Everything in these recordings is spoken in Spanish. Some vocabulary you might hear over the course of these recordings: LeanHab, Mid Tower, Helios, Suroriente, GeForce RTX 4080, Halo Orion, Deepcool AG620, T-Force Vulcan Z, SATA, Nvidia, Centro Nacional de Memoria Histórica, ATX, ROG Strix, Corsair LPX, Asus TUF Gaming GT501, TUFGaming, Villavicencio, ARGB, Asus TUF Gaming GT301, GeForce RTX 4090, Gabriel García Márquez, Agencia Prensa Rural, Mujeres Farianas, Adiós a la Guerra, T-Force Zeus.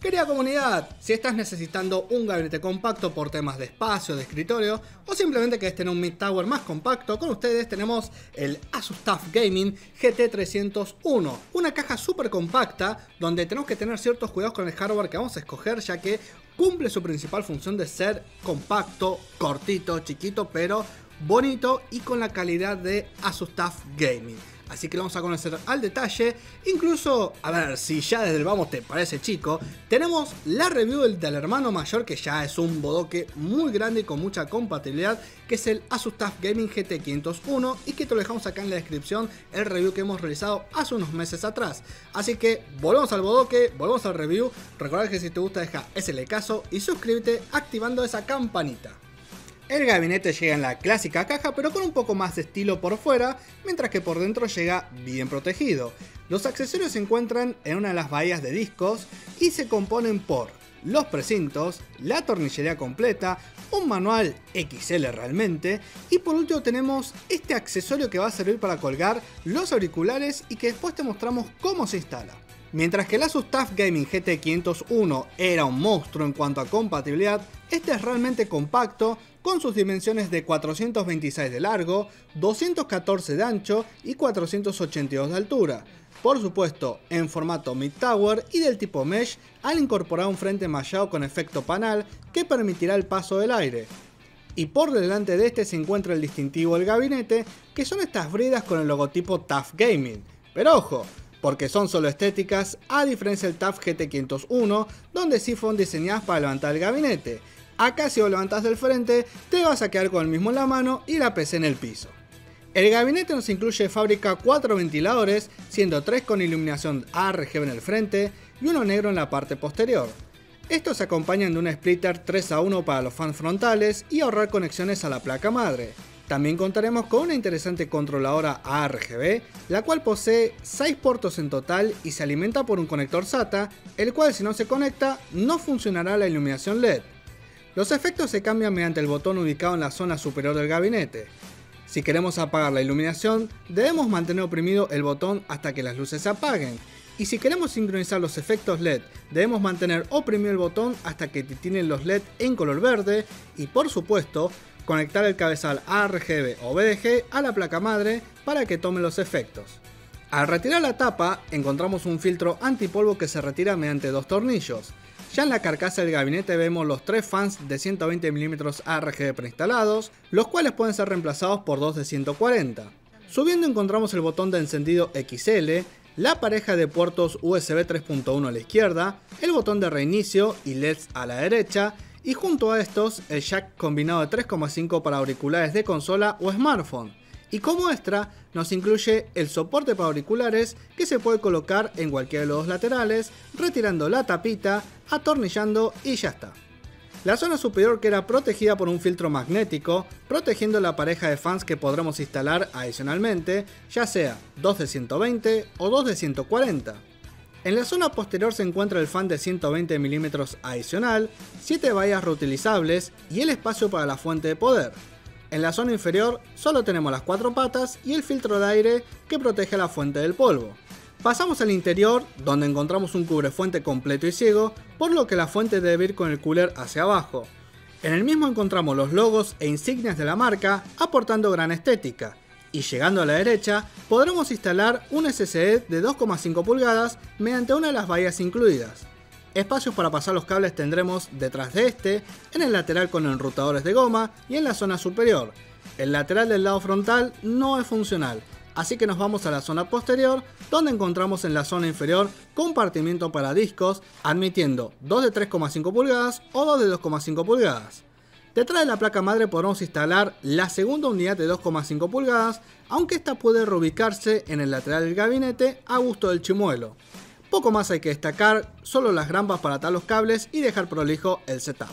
Querida comunidad, si estás necesitando un gabinete compacto por temas de espacio, de escritorio o simplemente querés tener un mid-tower más compacto, con ustedes tenemos el Asus TUF Gaming GT301, una caja súper compacta donde tenemos que tener ciertos cuidados con el hardware que vamos a escoger, ya que cumple su principal función de ser compacto, cortito, chiquito, pero bonito y con la calidad de Asus TUF Gaming. Así que lo vamos a conocer al detalle, incluso, a ver, si ya desde el vamos te parece chico, tenemos la review del hermano mayor que ya es un bodoque muy grande y con mucha compatibilidad, que es el Asus TUF Gaming GT501 y que te lo dejamos acá en la descripción, el review que hemos realizado hace unos meses atrás. Así que volvemos al bodoque, volvemos al review, recordad que si te gusta deja ese like y suscríbete activando esa campanita. El gabinete llega en la clásica caja pero con un poco más de estilo por fuera, mientras que por dentro llega bien protegido. Los accesorios se encuentran en una de las bahías de discos y se componen por los precintos, la tornillería completa, un manual XL realmente y por último tenemos este accesorio que va a servir para colgar los auriculares y que después te mostramos cómo se instala. Mientras que el Asus TUF Gaming GT501 era un monstruo en cuanto a compatibilidad, este es realmente compacto con sus dimensiones de 426 de largo, 214 de ancho y 482 de altura. Por supuesto en formato mid-tower y del tipo mesh al incorporar un frente mallado con efecto panal que permitirá el paso del aire. Y por delante de este se encuentra el distintivo del gabinete, que son estas bridas con el logotipo TUF Gaming. Pero ojo, porque son solo estéticas, a diferencia del TUF GT501, donde sí fueron diseñadas para levantar el gabinete. Acá si lo levantás del frente, te vas a quedar con el mismo en la mano y la PC en el piso. El gabinete nos incluye de fábrica 4 ventiladores, siendo 3 con iluminación ARGB en el frente y uno negro en la parte posterior. Estos se acompañan de un splitter 3:1 para los fans frontales y ahorrar conexiones a la placa madre. También contaremos con una interesante controladora ARGB, la cual posee 6 puertos en total y se alimenta por un conector SATA, el cual si no se conecta no funcionará la iluminación LED. Los efectos se cambian mediante el botón ubicado en la zona superior del gabinete. Si queremos apagar la iluminación, debemos mantener oprimido el botón hasta que las luces se apaguen. Y si queremos sincronizar los efectos LED, debemos mantener oprimido el botón hasta que titinen los LED en color verde y por supuesto, conectar el cabezal ARGB o BDG a la placa madre para que tome los efectos. Al retirar la tapa, encontramos un filtro antipolvo que se retira mediante 2 tornillos. Ya en la carcasa del gabinete vemos los 3 fans de 120 mm ARGB preinstalados, los cuales pueden ser reemplazados por 2 de 140. Subiendo encontramos el botón de encendido XL, la pareja de puertos USB 3.1 a la izquierda, el botón de reinicio y LEDs a la derecha, y junto a estos el jack combinado de 3.5 para auriculares de consola o smartphone. Y como extra nos incluye el soporte para auriculares que se puede colocar en cualquiera de los dos laterales, retirando la tapita, atornillando y ya está. La zona superior queda protegida por un filtro magnético, protegiendo la pareja de fans que podremos instalar adicionalmente, ya sea 2 de 120 o 2 de 140. En la zona posterior se encuentra el fan de 120 mm adicional, 7 bahías reutilizables y el espacio para la fuente de poder. En la zona inferior solo tenemos las 4 patas y el filtro de aire que protege la fuente del polvo. Pasamos al interior, donde encontramos un cubrefuente completo y ciego, por lo que la fuente debe ir con el cooler hacia abajo. En el mismo encontramos los logos e insignias de la marca, aportando gran estética. Y llegando a la derecha, podremos instalar un SSD de 2,5 pulgadas mediante una de las bahías incluidas. Espacios para pasar los cables tendremos detrás de este, en el lateral con enrutadores de goma y en la zona superior. El lateral del lado frontal no es funcional, así que nos vamos a la zona posterior, donde encontramos en la zona inferior compartimiento para discos, admitiendo 2 de 3,5 pulgadas o 2 de 2,5 pulgadas. Detrás de la placa madre podremos instalar la segunda unidad de 2,5 pulgadas, aunque esta puede reubicarse en el lateral del gabinete a gusto del chimuelo. Poco más hay que destacar, solo las grampas para atar los cables y dejar prolijo el setup.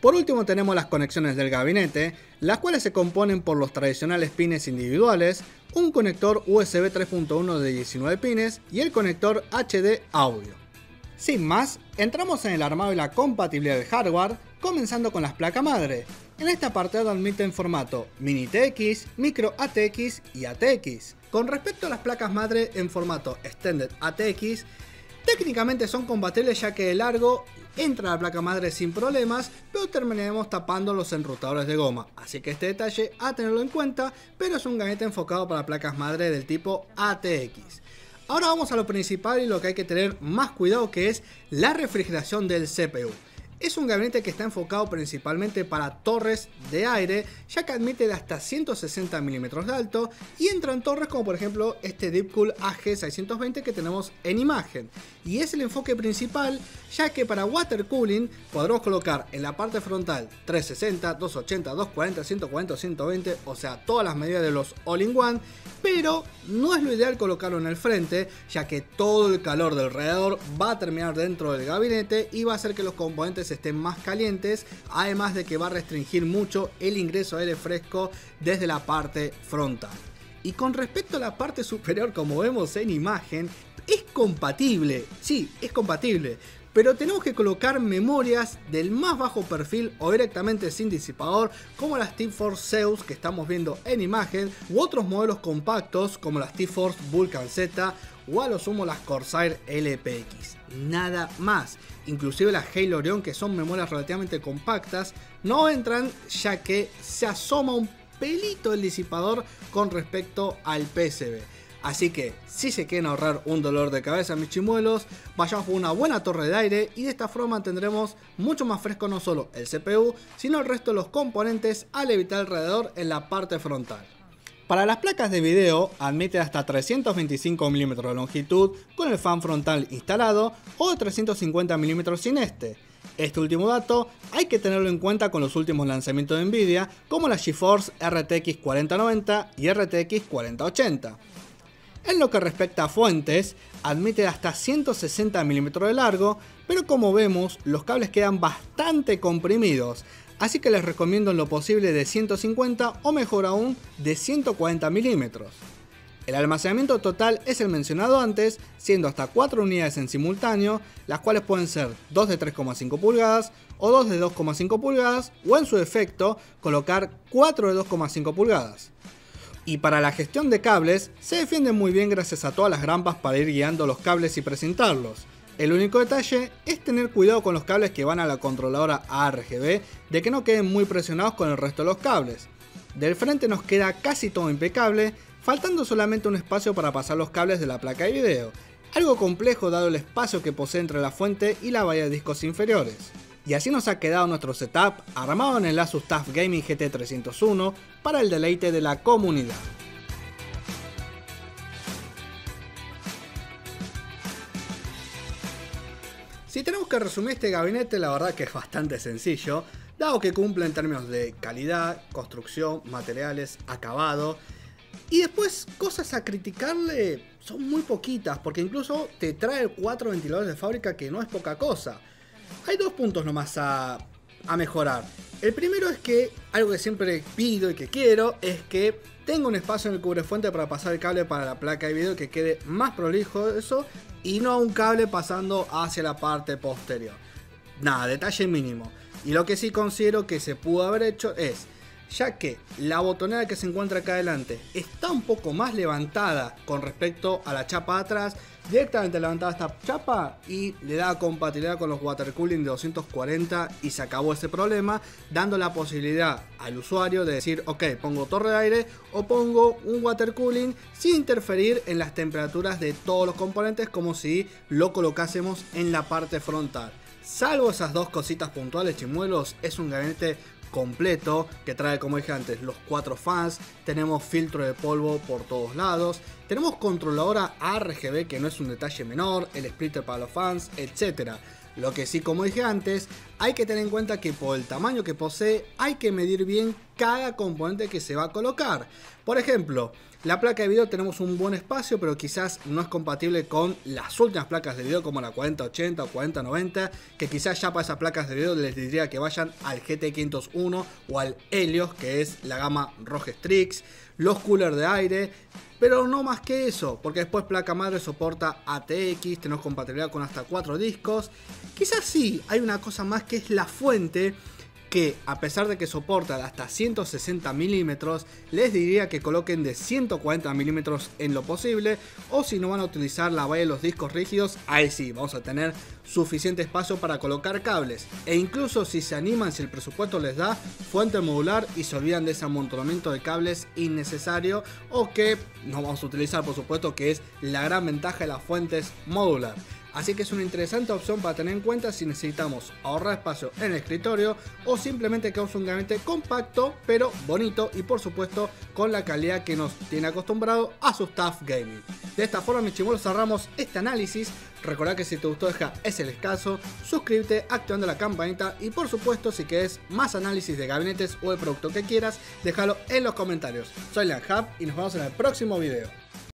Por último tenemos las conexiones del gabinete, las cuales se componen por los tradicionales pines individuales, un conector USB 3.1 de 19 pines y el conector HD audio. Sin más, entramos en el armado y la compatibilidad del hardware, comenzando con las placas madre. En este apartado admiten formato Mini TX, Micro ATX y ATX. Con respecto a las placas madre en formato Extended ATX, Técnicamente son compatibles ya que el largo entra a la placa madre sin problemas, pero terminaremos tapando los enrutadores de goma, así que este detalle a tenerlo en cuenta, pero es un gabinete enfocado para placas madre del tipo ATX. Ahora vamos a lo principal y lo que hay que tener más cuidado, que es la refrigeración del CPU. Es un gabinete que está enfocado principalmente para torres de aire, ya que admite de hasta 160 milímetros de alto y entran torres como por ejemplo este Deepcool AG620 que tenemos en imagen. Y es el enfoque principal, ya que para water cooling podremos colocar en la parte frontal 360, 280, 240, 140, 120, o sea todas las medidas de los all-in-one, pero no es lo ideal colocarlo en el frente, ya que todo el calor del radiador va a terminar dentro del gabinete y va a hacer que los componentes estén más calientes, además de que va a restringir mucho el ingreso de aire fresco desde la parte frontal. Y con respecto a la parte superior, como vemos en imagen, es compatible, sí, es compatible, pero tenemos que colocar memorias del más bajo perfil o directamente sin disipador, como las T-Force Zeus que estamos viendo en imagen, u otros modelos compactos como las T-Force Vulcan Z, o a lo sumo las Corsair LPX, nada más. Inclusive las Halo Orion, que son memorias relativamente compactas, no entran, ya que se asoma un pelito el disipador con respecto al PCB. Así que si se quieren ahorrar un dolor de cabeza, mis chimuelos, vayamos por una buena torre de aire y de esta forma tendremos mucho más fresco no solo el CPU, sino el resto de los componentes al evitar el radiador en la parte frontal. Para las placas de video admite hasta 325 mm de longitud con el fan frontal instalado o 350 mm sin este. Este último dato hay que tenerlo en cuenta con los últimos lanzamientos de Nvidia como la GeForce RTX 4090 y RTX 4080. En lo que respecta a fuentes, admite hasta 160 mm de largo, pero como vemos los cables quedan bastante comprimidos. Así que les recomiendo en lo posible de 150 o mejor aún de 140 milímetros. El almacenamiento total es el mencionado antes, siendo hasta 4 unidades en simultáneo, las cuales pueden ser 2 de 3,5 pulgadas o 2 de 2,5 pulgadas o en su defecto colocar 4 de 2,5 pulgadas. Y para la gestión de cables se defienden muy bien gracias a todas las grampas para ir guiando los cables y presentarlos. El único detalle es tener cuidado con los cables que van a la controladora ARGB, de que no queden muy presionados con el resto de los cables. Del frente nos queda casi todo impecable, faltando solamente un espacio para pasar los cables de la placa de video, algo complejo dado el espacio que posee entre la fuente y la bahía de discos inferiores. Y así nos ha quedado nuestro setup armado en el Asus TUF Gaming GT301 para el deleite de la comunidad. Si tenemos que resumir este gabinete, la verdad que es bastante sencillo, dado que cumple en términos de calidad, construcción, materiales, acabado. Y después cosas a criticarle son muy poquitas, porque incluso te trae 4 ventiladores de fábrica, que no es poca cosa. Hay dos puntos nomás a mejorar. El primero es que, algo que siempre pido y que quiero, es que tenga un espacio en el cubrefuente para pasar el cable para la placa de video que quede más prolijo eso, y no un cable pasando hacia la parte posterior. Nada, detalle mínimo. Y lo que sí considero que se pudo haber hecho es, ya que la botonera que se encuentra acá adelante está un poco más levantada con respecto a la chapa de atrás, directamente levantada esta chapa y le da compatibilidad con los water cooling de 240 y se acabó ese problema, dando la posibilidad al usuario de decir, ok, pongo torre de aire o pongo un water cooling sin interferir en las temperaturas de todos los componentes, como si lo colocásemos en la parte frontal. Salvo esas dos cositas puntuales, chimuelos, es un gabinete completo que trae, como dije antes, los 4 fans, tenemos filtro de polvo por todos lados, tenemos controladora RGB, que no es un detalle menor, el splitter para los fans, etcétera. Lo que sí, como dije antes, hay que tener en cuenta que por el tamaño que posee hay que medir bien cada componente que se va a colocar. Por ejemplo, la placa de video tenemos un buen espacio, pero quizás no es compatible con las últimas placas de video como la 4080 o 4090, que quizás ya para esas placas de video les diría que vayan al GT501 o al Helios, que es la gama ROG Strix, los coolers de aire, pero no más que eso, porque después placa madre soporta ATX, tenemos compatibilidad con hasta 4 discos. Quizás sí, hay una cosa más que es la fuente, que a pesar de que soportan hasta 160 milímetros, les diría que coloquen de 140 milímetros en lo posible, o si no van a utilizar la valla de los discos rígidos, ahí sí vamos a tener suficiente espacio para colocar cables, e incluso si se animan, si el presupuesto les da, fuente modular y se olvidan de ese amontonamiento de cables innecesario o que no vamos a utilizar, por supuesto, que es la gran ventaja de las fuentes modular. Así que es una interesante opción para tener en cuenta si necesitamos ahorrar espacio en el escritorio o simplemente queremos un gabinete compacto pero bonito y, por supuesto, con la calidad que nos tiene acostumbrado Asus TUF Gaming. De esta forma, mis chimuelos, cerramos este análisis. Recordá que si te gustó, deja ese like, suscríbete activando la campanita y, por supuesto, si querés más análisis de gabinetes o el producto que quieras, déjalo en los comentarios. Soy LeanHab y nos vemos en el próximo video.